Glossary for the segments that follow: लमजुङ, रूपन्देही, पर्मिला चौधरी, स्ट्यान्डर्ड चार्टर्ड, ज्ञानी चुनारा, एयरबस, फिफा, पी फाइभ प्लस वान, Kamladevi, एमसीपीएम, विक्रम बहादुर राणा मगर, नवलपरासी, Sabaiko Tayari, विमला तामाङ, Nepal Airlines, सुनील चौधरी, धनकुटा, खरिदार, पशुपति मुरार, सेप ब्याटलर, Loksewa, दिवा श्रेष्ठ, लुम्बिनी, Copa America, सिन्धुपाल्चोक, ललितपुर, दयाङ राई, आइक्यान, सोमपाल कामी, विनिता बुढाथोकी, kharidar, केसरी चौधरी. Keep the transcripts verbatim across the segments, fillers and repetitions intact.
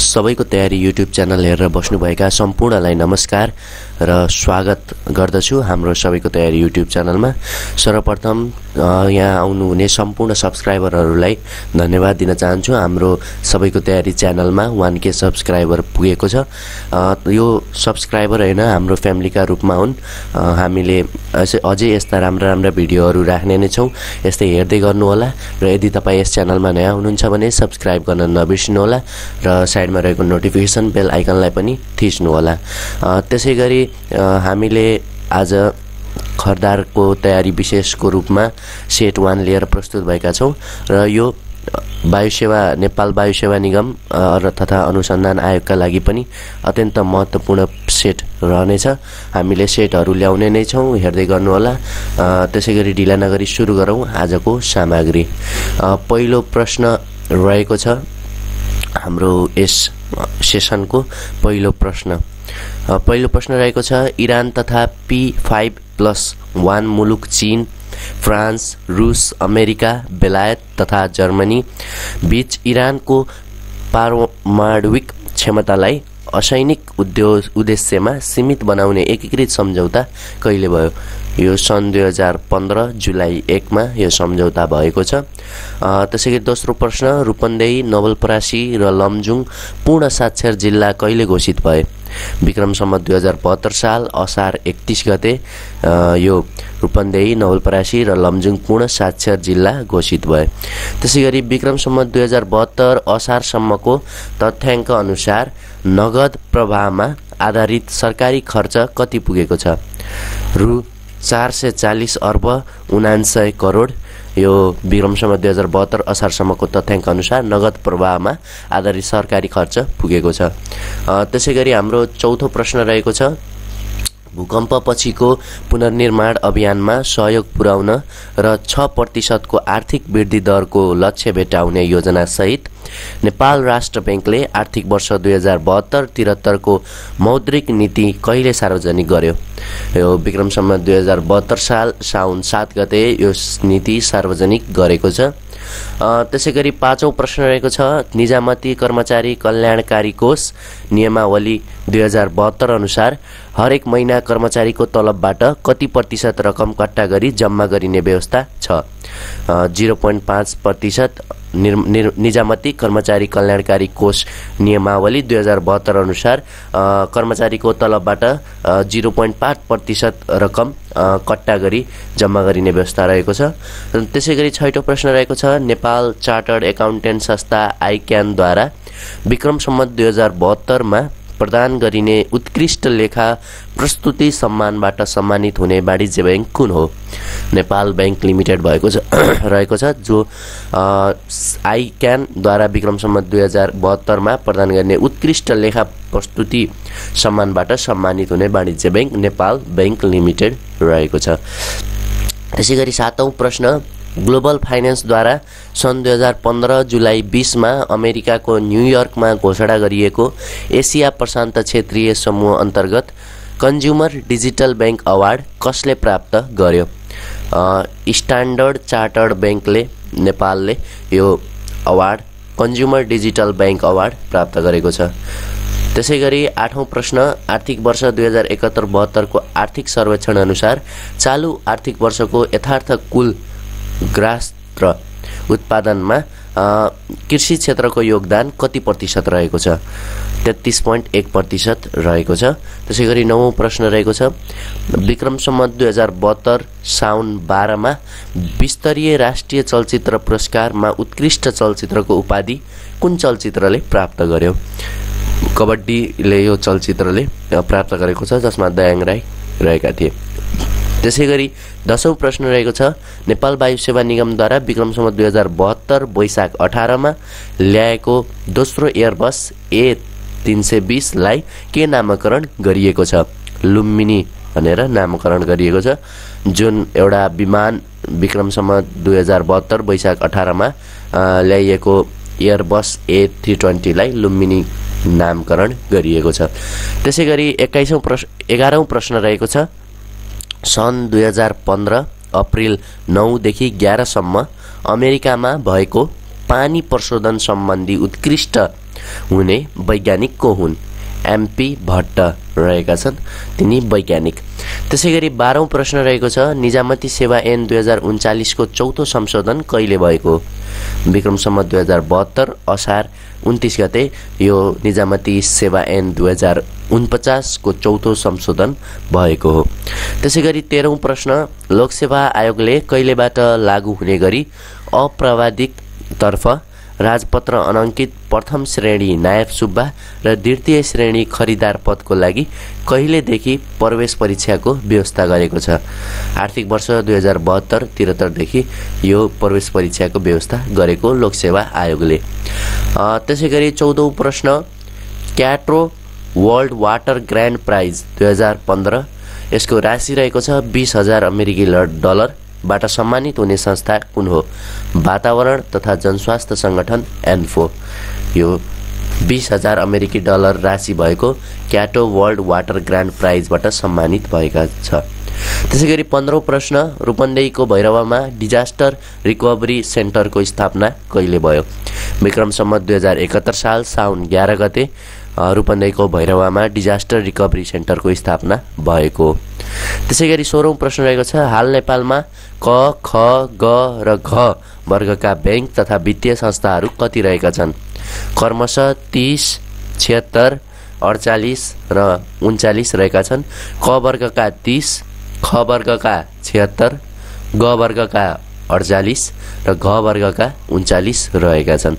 सबैको तयारी YouTube channel हेरेर बस्नुभएका सम्पूर्णलाई नमस्कार र स्वागत गर्दछु हाम्रो सबैको तयारी युट्युब च्यानलमा। सर्वप्रथम यहाँ आउनुहुने सम्पूर्ण सब्स्क्राइबरहरूलाई धन्यवाद दिन चाहन्छु। हाम्रो सबैको तयारी च्यानलमा वन के सब्स्क्राइबर पुगेको छ। यो सब्स्क्राइबर हैन, हाम्रो फ्यामिलीका रूपमा हुन्। हामीले अझै यस्ता राम्रा राम्रा भिडियोहरू राख्ने नै छौं, यस्तै हेर्दै गर्नु होला। र यदि तपाईं यस च्यानलमा नयाँ हुनुहुन्छ भने सब्स्क्राइब गर्न नबिर्सिनु होला र साइडमा रहेको नोटिफिकेसन बेल आइकनलाई पनि थिच्नु होला। त्यसैगरी हामीले आज खरिदारको तयारी विशेषको रूपमा सेट वान लिएर प्रस्तुत भएका छौँ र यो वायुसेवा नेपाल वायुसेवा निगम र तथा अनुसन्धान आयोगका लागि पनि अत्यन्त महत्त्वपूर्ण सेट रहनेछ। हामीले सेटहरू ल्याउने नै छौँ, हेर्दै गर्नुहोला। त्यसैगरी ढिला नगरी सुरु गरौँ आजको सामग्री। पहिलो प्रश्न रहेको छ हाम्रो यस सेसनको पहिलो प्रश्न। पहिलो प्रश्न रहेको छ इरान तथा पी फाइभ प्लस वान मुलुक चीन, फ्रान्स, रुस, अमेरिका, बेलायत तथा जर्मनी बीच इरानको पारमाणविक क्षमतालाई असैनिक उद्योग उद्देश्यमा सीमित बनाउने एकीकृत सम्झौता कहिले भयो? यो सन् दुई हजार पन्ध्र जुलाई एकमा यो सम्झौता भएको छ। त्यसैगरी दोस्रो प्रश्न रूपन्देही, नवलपरासी र लमजुङ पूर्ण साक्षर जिल्ला कहिले घोषित भए? विक्रमसम्म दुई हजार बहत्तर साल असार एकतिस गते यो रूपन्देही, नवलपरासी र लमजुङ पूर्ण साक्षर जिल्ला घोषित भए। त्यसैगरी विक्रमसम्म दुई हजार बहत्तर असारसम्मको तथ्याङ्क अनुसार नगद प्रवाहमा आधारित सरकारी खर्च कति पुगेको छ? रु चार सय चालिस अर्ब उनान्सय करोड। यो विक्रमसम्म दुई हजार बहत्तर असारसम्मको तथ्याङ्क अनुसार नगद प्रवाहमा आधारित सरकारी खर्च पुगेको छ। त्यसैगरी हाम्रो चौथो प्रश्न रहेको छ भूकम्पपछिको पुनर्निर्माण अभियानमा सहयोग पुर्याउन र छ प्रतिशतको आर्थिक वृद्धि दरको लक्ष्य भेट्टाउने योजनासहित नेपाल राष्ट्र ब्याङ्कले आर्थिक वर्ष दुई हजार बहत्तर त्रिहत्तरको मौद्रिक नीति कहिले सार्वजनिक गर्यो? यो विक्रमसम्म दुई हजार बहत्तर साल साउन सात गते यो नीति सार्वजनिक गरेको छ। त्यसैगरी पाँचौँ प्रश्न रहेको छ निजामती कर्मचारी कल्याणकारी कोष नियमावली दुई हजार बहत्तर अनुसार हरेक महिना कर्मचारीको तलबबाट कति प्रतिशत रकम कट्टा गरी जम्मा गरिने व्यवस्था छ? जीरो पोइन्ट पाँच प्रतिशत निर, निर, निजामती कर्मचारी कल्याणकारी कोष नियमावली दुई हजार बहत्तर अनुसार कर्मचारीको तलबबाट जीरो पोइन्ट पाँच प्रतिशत रकम कट्टा गरी जम्मा गरिने व्यवस्था रहेको छ। त्यसैगरी छैटौँ प्रश्न रहेको छ नेपाल चार्टर्ड एकाउन्टेन्ट संस्था आइक्यानद्वारा विक्रमसम्म दुई हजार बहत्तरमा प्रदान गरिने उत्कृष्ट लेखा प्रस्तुति सम्मानबाट सम्मानित हुने वाणिज्य बैंक कुन हो? नेपाल बैंक लिमिटेड भएको छ रहेको छ जो आइक्यानद्वारा विक्रमसम्म दुई हजार बहत्तरमा प्रदान गर्ने उत्कृष्ट लेखा प्रस्तुति सम्मानबाट सम्मानित हुने वाणिज्य बैंक नेपाल बैंक लिमिटेड रहेको छ। त्यसैगरी सातौँ प्रश्न ग्लोबल फाइनेन्सद्वारा सन् दुई हजार पन्ध्र जुलाई बिसमा अमेरिकाको न्युयोर्कमा घोषणा गरिएको एसिया प्रशान्त क्षेत्रीय समूह अन्तर्गत कन्ज्युमर डिजिटल ब्याङ्क अवार्ड कसले प्राप्त गर्यो? स्ट्यान्डर्ड चार्टर्ड ब्याङ्कले नेपालले यो award consumer digital bank award प्राप्त गरेको छ। त्यसैगरी आठौँ प्रश्न आर्थिक वर्ष दुई हजार एकहत्तर बहत्तरको आर्थिक सर्वेक्षण अनुसार चालु आर्थिक वर्षको यथार्थ कुल ग्रास्त्र उत्पादनमा कृषि क्षेत्रको योगदान कति प्रतिशत रहेको छ? तेत्तिस पोइन्ट एक प्रतिशत रहेको छ। त्यसैगरी नवौँ प्रश्न रहेको छ विक्रमसम्म दुई हजार बहत्तर साउन बाह्रमा विस्तरीय राष्ट्रिय चलचित्र पुरस्कारमा उत्कृष्ट चलचित्रको उपाधि कुन चलचित्रले प्राप्त गर्यो? कबड्डीले यो चलचित्रले प्राप्त गरेको छ जसमा दयाङ राई रहेका थिए। त्यसैगरी दसौँ प्रश्न रहेको छ नेपाल वायुसेवा निगमद्वारा विक्रमसम्म दुई हजार बहत्तर वैशाख अठारमा ल्याएको दोस्रो एयरबस ए तिन सय बिसलाई के नामाकरण गरिएको छ? लुम्बिनी भनेर नामाकरण गरिएको छ। जुन एउटा विमान विक्रमसम्म दुई हजार बहत्तर वैशाख अठारमा ल्याइएको एयरबस ए थ्री ट्वेन्टीलाई लुम्बिनी नामकरण गरिएको छ। त्यसैगरी एक्काइसौँ प्रश्न एघारौँ प्रश्न रहेको छ सन् दुई हजार पन्ध्र अप्रिल नौदेखि एघारसम्म अमेरिकामा भएको पानी प्रशोधन सम्बन्धी उत्कृष्ट हुने वैज्ञानिक को हुन्? एमपी भट्ट रहेका छन्, तिनी वैज्ञानिक। त्यसैगरी बाह्रौं प्रश्न रहेको छ, निजामती सेवा ऐन दुई हजार उन्चालीस को चौथो संशोधन कहिले भएको? विक्रम सम्वत दुई हजार बहत्तर असार उन्तीस गते यो निजामती सेवा ऐन दुई हजार उनन्चास को चौथो संशोधन भएको हो। त्यसैगरी तेह्रौं प्रश्न, लोक सेवा आयोगले कहिलेबाट लागू हुने गरी अप्राविधिकतर्फ राजपत्र अनाङ्कित प्रथम श्रेणी नायब सुब्बा र द्वितीय श्रेणी खरिदार पदको लागि कहिलेदेखि प्रवेश परीक्षाको व्यवस्था गरेको छ? आर्थिक वर्ष दुई हजार बहत्तर त्रिहत्तर देखि यो प्रवेश परीक्षाको व्यवस्था गरेको लोक सेवा आयोगले। त्यसैगरी चौधौं प्रश्न, Kyoto world water grand prize दुई हजार पन्ध्र यसको राशि रहेको छ बीस हजार अमेरिकी डलर बाट सम्मानित हुने संस्था कुन हो? वातावरण तथा जनस्वास्थ्य संगठन एन्फो। यो बीस हजार अमेरिकी डलर राशि भएको क्याटो वर्ल्ड वाटर ग्रान्ड प्राइजबाट सम्मानित भएका छ। त्यसैगरी पन्ध्रौं प्रश्न, रूपन्देहीको भैरवमा डिजास्टर रिकभरी सेन्टरको स्थापना कहिले भयो? विक्रम सम्वत दुई हजार एकहत्तर साल साउन एघार गते रूपन्देहीको भैरवमा डिजास्टर रिकभरी सेन्टरको स्थापना भएको। त्यसैगरी सोह्रौं प्रश्न रहेको छ, हाल नेपालमा क ख ग र घ वर्गका बैंक तथा वित्तीय संस्थाहरू कति रहेका छन्? क्रमशः तीस, छिहत्तर, अडचालिस र उन्चालिस रहेका छन्। क वर्गका तीस, ख वर्गका छिहत्तर, ग वर्गका अडचालिस र घ वर्गका उन्चालिस रहेका छन्।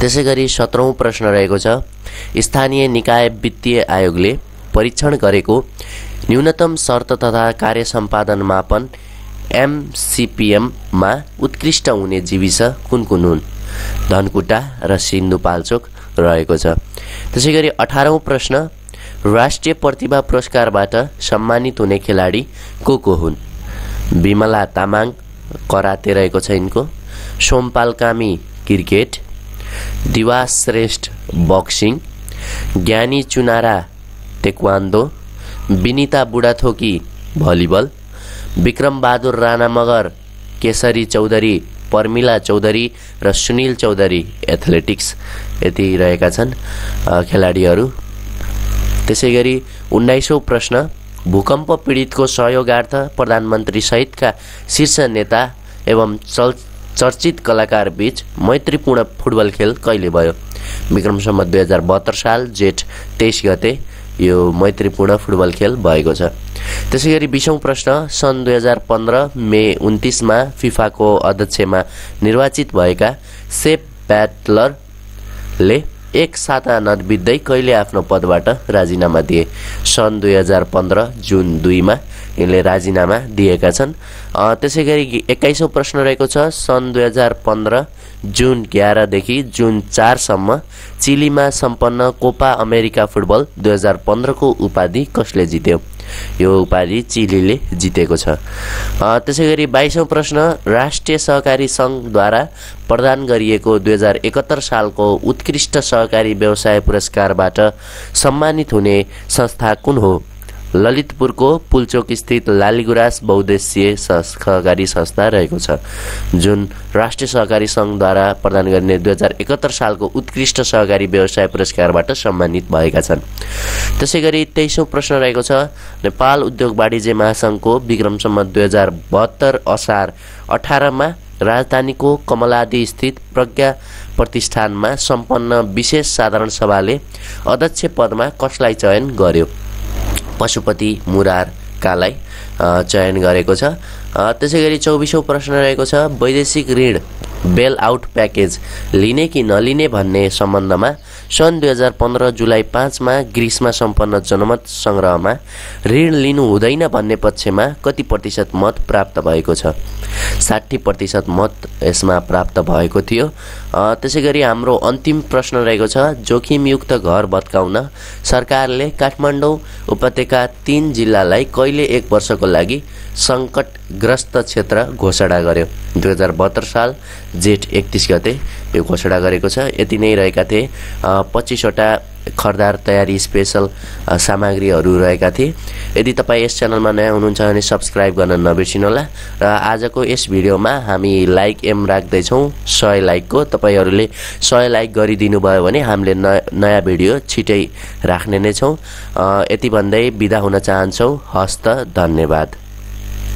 त्यसैगरी सत्रौं प्रश्न रहेको छ, स्थानीय निकाय वित्तीय आयोगले परीक्षण गरेको न्यूनतम शर्त तथा कार्य सम्पादन मापन एमसीपीएम मा उत्कृष्ट हुने जीविस कुन कुन हुन्? धनकुटा र सिन्धुपाल्चोक रहेको छ। त्यसैगरी अठारौं प्रश्न, राष्ट्रिय प्रतिभा पुरस्कारबाट सम्मानित हुने खेलाडी को को हुन्? विमला तामाङ कराते रहेको छ यिनको, सोमपाल कामी क्रिकेट, दिवा श्रेष्ठ boxing, ज्ञानी चुनारा taekwondo, विनिता बुढाथोकी volleyball, विक्रम बहादुर राणा मगर, केसरी चौधरी, पर्मिला चौधरी र सुनील चौधरी एथलेटिक्स। यति रहेका छन् खेलाडीहरू। त्यसैगरी उन्नाइसौं प्रश्न, भूकम्प पीडितको सहयोगार्थ प्रधानमन्त्री सहितका शीर्ष नेता एवं चल चर्चित कलाकार बीच मैत्रीपूर्ण फुटबल खेल कहिले भयो? विक्रम सम्वत दुई हजार बहत्तर साल जेठ तेइस गते यो मैत्रीपूर्ण फुटबल खेल भएको छ। त्यसैगरी बीसौं प्रश्न, सन् दुई हजार पन्ध्र मे उन्तीस मा फिफाको अध्यक्षमा निर्वाचित भएका सेप ब्याटलरले एक साता नबित्दै कहिले आफ्नो पदबाट राजीनामा दिए? सन् दुई हजार पन्ध्र जुन दुई मा यिनले राजीनामा दिएका छन्। त्यसैगरी एक्काइसौं प्रश्न रहेको छ, सन् दुई हजार पन्ध्र जुन एघार देखि जुन चार सम्म चिलीमा सम्पन्न कोपा अमेरिका फुटबल दुई हजार पन्ध्र को उपाधि कसले जित्यो? यो उपाधि चिलीले जितेको छ। त्यसैगरी बाइसौं प्रश्न, राष्ट्रिय सहकारी सङ्घद्वारा प्रदान गरिएको दुई हजार एकहत्तर सालको उत्कृष्ट सहकारी व्यवसाय पुरस्कारबाट सम्मानित हुने संस्था कुन हो? ललितपुरको पुलचोक स्थित लालिगुरास बहुद्देश्य सहकारी संस्था रहेको छ, जुन राष्ट्रिय सहकारी सङ्घद्वारा प्रदान गर्ने दुई हजार एकहत्तर सालको उत्कृष्ट सहकारी व्यवसाय पुरस्कारबाट सम्मानित भएका छन्। त्यसैगरी तेइसौं प्रश्न रहेको छ, नेपाल उद्योग वाणिज्य महासङ्घको विक्रम सम्वत दुई हजार बहत्तर असार अठार मा राजधानीको कमलादी स्थित प्रज्ञा प्रतिष्ठानमा सम्पन्न विशेष साधारण सभाले अध्यक्ष पदमा कसलाई चयन गर्यो? पशुपति मुरार कालाई चयन गरेको छ। त्यसैगरी चौबिसौं प्रश्न रहेको छ, वैदेशिक ऋण बेल आउट प्याकेज लिने कि नलिने भन्ने सम्बन्धमा सन् दुई हजार पन्ध्र जुलाई पाँच मा ग्रिसमा सम्पन्न जनमत सङ्ग्रहमा ऋण लिनु हुँदैन भन्ने पक्षमा कति प्रतिशत मत प्राप्त भएको छ? साठी प्रतिशत मत यसमा प्राप्त भएको थियो। त्यसैगरी हाम्रो अन्तिम प्रश्न रहेको छ, जोखिमयुक्त घर भत्काउन सरकारले काठमाडौँ उपत्यका तीन जिल्लालाई कहिले एक वर्षको लागि सङ्कटग्रस्त क्षेत्र घोषणा गर्यो? दुई हजार बहत्तर साल जेठ एकतिस गते यो घोषणा गरेको छ। यति नै रहेका थिए पच्चिसवटा खरिदार तयारी स्पेशल सामग्रीहरु रहेका थिए। यदि तपाई यस च्यानलमा नयाँ हुनुहुन्छ भने सब्स्क्राइब गर्न नबिर्सिनुहोला। र आजको यस भिडियोमा हामी लाइक एम राख्दै छौं सय लाइकको। तपाईहरुले सय लाइक गरिदिनु भयो भने हामीले नयाँ भिडियो छिटै राख्ने नै छौं। यति भन्दै बिदा हुन चाहन्छौं। हस्त धन्यवाद।